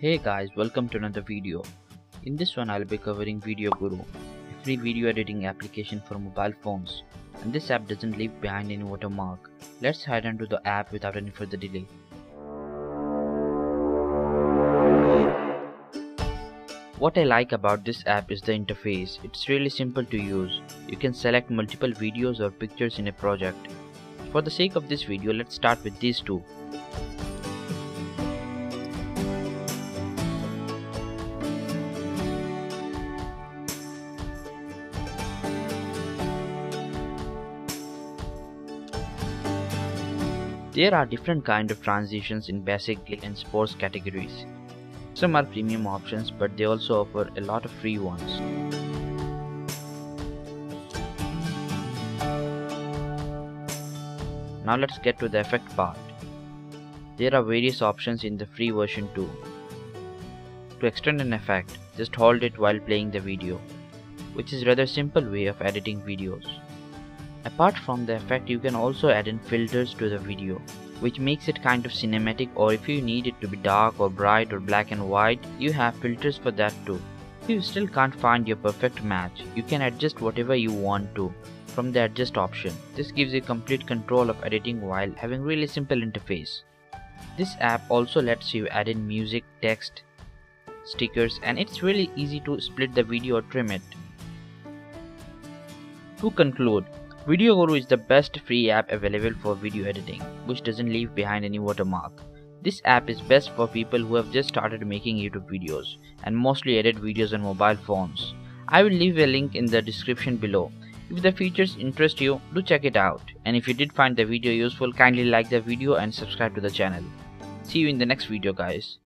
Hey guys, welcome to another video. In this one I'll be covering Video Guru, a free video editing application for mobile phones, and this app doesn't leave behind any watermark. Let's head into the app without any further delay. What I like about this app is the interface. It's really simple to use. You can select multiple videos or pictures in a project. For the sake of this video, let's start with these two. There are different kind of transitions in basic and sports categories. Some are premium options, but they also offer a lot of free ones. Now let's get to the effect part. There are various options in the free version too. To extend an effect, just hold it while playing the video, which is rather simple way of editing videos. Apart from the effect, you can also add in filters to the video, which makes it kind of cinematic, or if you need it to be dark or bright or black and white, you have filters for that too. If you still can't find your perfect match, you can adjust whatever you want to from the adjust option. This gives you complete control of editing while having really simple interface. This app also lets you add in music, text, stickers, and it's really easy to split the video or trim it. To conclude, Video Guru is the best free app available for video editing, which doesn't leave behind any watermark. This app is best for people who have just started making YouTube videos and mostly edit videos on mobile phones. I will leave a link in the description below. If the features interest you, do check it out. And if you did find the video useful, kindly like the video and subscribe to the channel. See you in the next video, guys.